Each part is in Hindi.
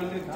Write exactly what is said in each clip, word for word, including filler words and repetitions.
Amen.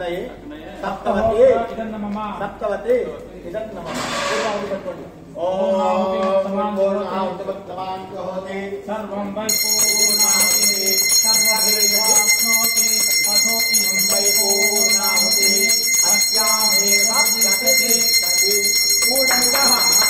अग्नये सप्तवते सप्तवते इदन्नमः ओम पूर्णात् भक्तवान् कहोति सर्वं वै पूर्णाहुति सर्वमेवाप्नोति ततोऽयं वै पूर्णाहुति अस्यामेवाप्स्यते तदि पूर्णमिदः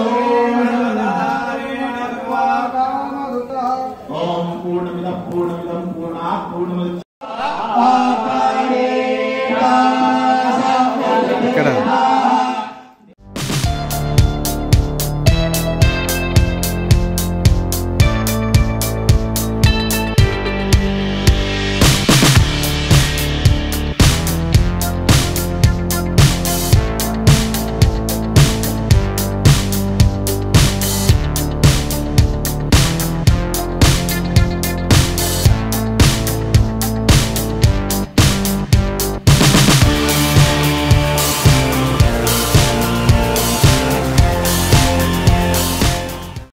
Oh,